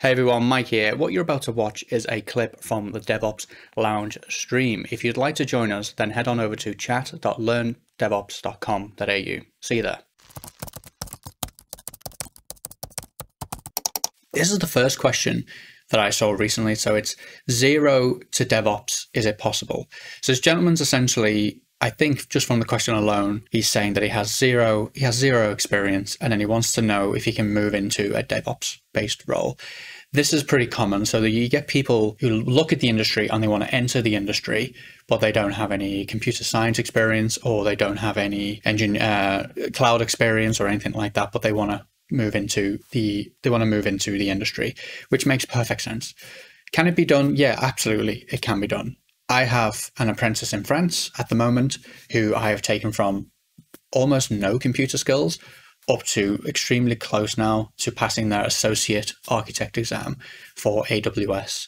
Hey everyone, Mike here. What you're about to watch is a clip from the DevOps Lounge stream. If you'd like to join us, then head on over to chat.learndevops.com.au. See you there. This is the first question that I saw recently. So it's zero to DevOps, is it possible? So this gentleman's essentially, I think just from the question alone, he's saying that he has zero experience, and then he wants to know if he can move into a DevOps based role. This is pretty common. So that you get people who look at the industry and they want to enter the industry, but they don't have any computer science experience, or they don't have any cloud experience or anything like that, but they want to move into the industry, which makes perfect sense. Can it be done? Yeah, absolutely, it can be done. I have an apprentice in France at the moment who I have taken from almost no computer skills up to extremely close now to passing their associate architect exam for AWS.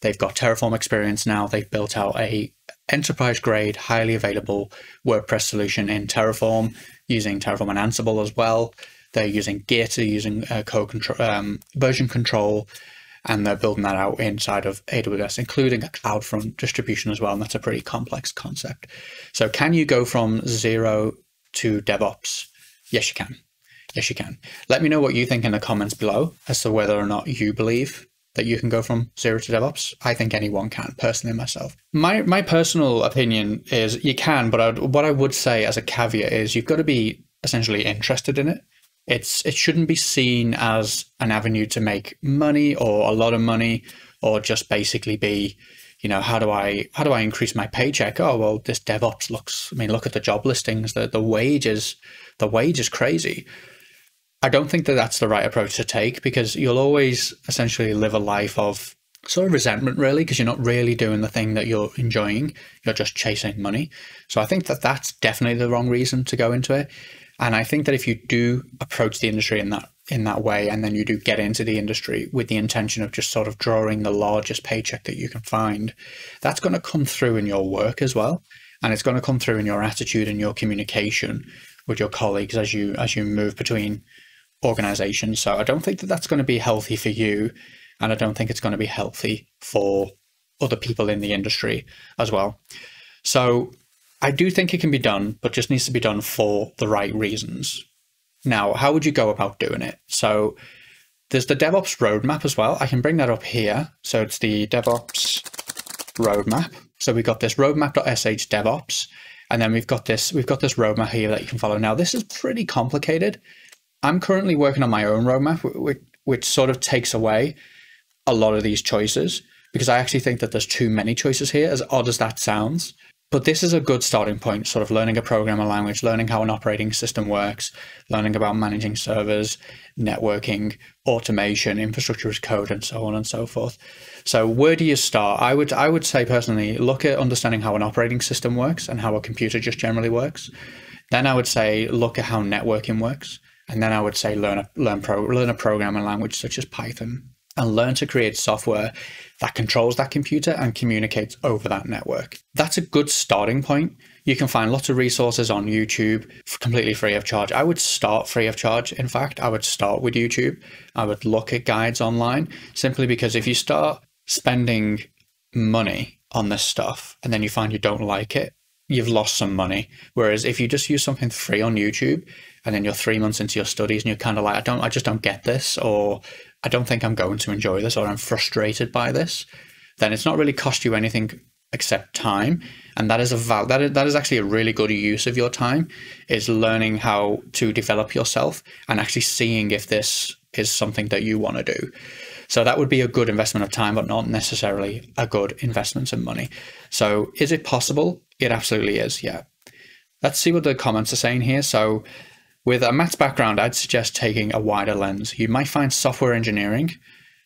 They've got Terraform experience now. They've built out a enterprise grade, highly available WordPress solution in Terraform, using Terraform and Ansible as well. They're using Git, they're using code control, version control, and they're building that out inside of AWS, including a CloudFront distribution as well. And that's a pretty complex concept. So can you go from zero to DevOps? Yes, you can. Yes, you can. Let me know what you think in the comments below as to whether or not you believe that you can go from zero to DevOps. I think anyone can, personally myself. My personal opinion is you can, but what I would say as a caveat is you've got to be essentially interested in it. It shouldn't be seen as an avenue to make money or a lot of money, or just basically be, you know, how do I increase my paycheck? Oh, well, this DevOps looks, I mean, look at the job listings, the wage is crazy. I don't think that that's the right approach to take, because you'll always essentially live a life of sort of resentment, really, because you're not really doing the thing that you're enjoying. You're just chasing money. So I think that that's definitely the wrong reason to go into it. And I think that if you do approach the industry in that way, and then you do get into the industry with the intention of just sort of drawing the largest paycheck that you can find, that's going to come through in your work as well. And it's going to come through in your attitude and your communication with your colleagues as you move between organizations. So I don't think that that's going to be healthy for you. And I don't think it's going to be healthy for other people in the industry as well. So I do think it can be done, but just needs to be done for the right reasons. Now, how would you go about doing it? So there's the DevOps roadmap as well. I can bring that up here. So it's the DevOps roadmap. So we've got this roadmap.sh DevOps, and then we've got this roadmap here that you can follow. Now, this is pretty complicated. I'm currently working on my own roadmap, which sort of takes away a lot of these choices, because I actually think that there's too many choices here, as odd as that sounds. But this is a good starting point, sort of learning a programming language, learning how an operating system works, learning about managing servers, networking, automation, infrastructure as code, and so on and so forth. So where do you start? I would say personally, look at understanding how an operating system works and how a computer just generally works. Then I would say, look at how networking works. And then I would say, learn a programming language such as Python, and learn to create software that controls that computer and communicates over that network. That's a good starting point. You can find lots of resources on YouTube, completely free of charge. I would start free of charge. In fact, I would start with YouTube. I would look at guides online, simply because if you start spending money on this stuff and then you find you don't like it, you've lost some money. Whereas if you just use something free on YouTube, and then you're 3 months into your studies and you're kind of like, I just don't get this, or I don't think I'm going to enjoy this, or I'm frustrated by this, then it's not really cost you anything except time. And that is actually a really good use of your time, is learning how to develop yourself and actually seeing if this is something that you want to do. So that would be a good investment of time, but not necessarily a good investment in money. So is it possible? It absolutely is. Yeah. Let's see what the comments are saying here. So with a maths background, I'd suggest taking a wider lens. You might find software engineering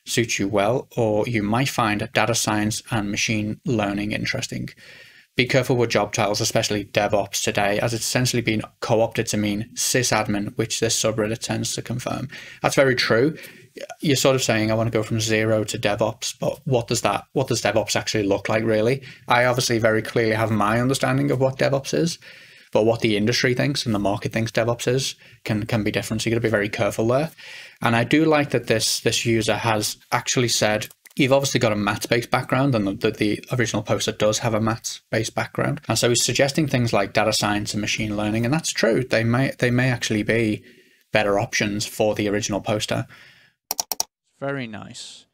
suits you well, or you might find data science and machine learning interesting. Be careful with job titles, especially DevOps today, as it's essentially been co-opted to mean sysadmin, which this subreddit tends to confirm. That's very true. You're sort of saying, I want to go from zero to DevOps, but what does DevOps actually look like, really? I obviously very clearly have my understanding of what DevOps is, but what the industry thinks and the market thinks DevOps is can be different. So you've got to be very careful there. And I do like that this user has actually said, you've obviously got a maths-based background, and the original poster does have a maths-based background. And so he's suggesting things like data science and machine learning, and that's true. They may actually be better options for the original poster. Very nice.